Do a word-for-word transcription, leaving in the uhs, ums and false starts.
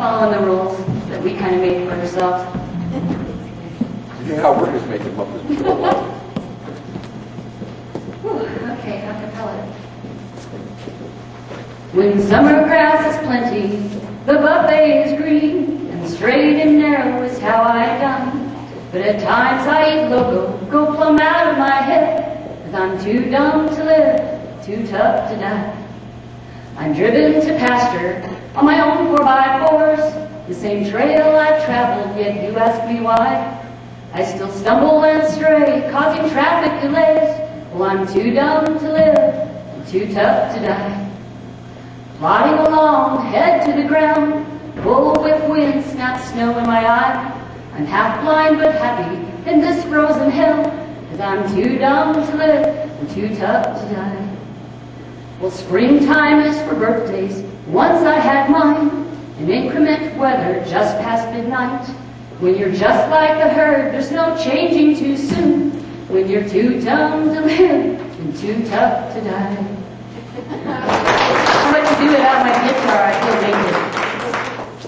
following the rules that we kind of made for ourselves. Yeah, we're just making up this little one. Okay, acapella. When summer grass is plenty, the buffet is green, and straight and narrow is how I dine. But at times I eat loco, go plumb out of my head, 'cause I'm too dumb to live, too tough to die. I'm driven to pasture on my own four by fours, the same trail I've traveled, yet you ask me why. I still stumble and stray, causing traffic delays. Well, I'm too dumb to live, and too tough to die. Plodding along, head to the ground, full with wind, snap snow in my eye. I'm half blind but happy in this frozen hell, 'cause I'm too dumb to live, and too tough to die. Well, springtime is for birthdays, once I had mine, an inclement weather just past midnight. When you're just like the herd, there's no changing too soon, when you're too dumb to live and too tough to die.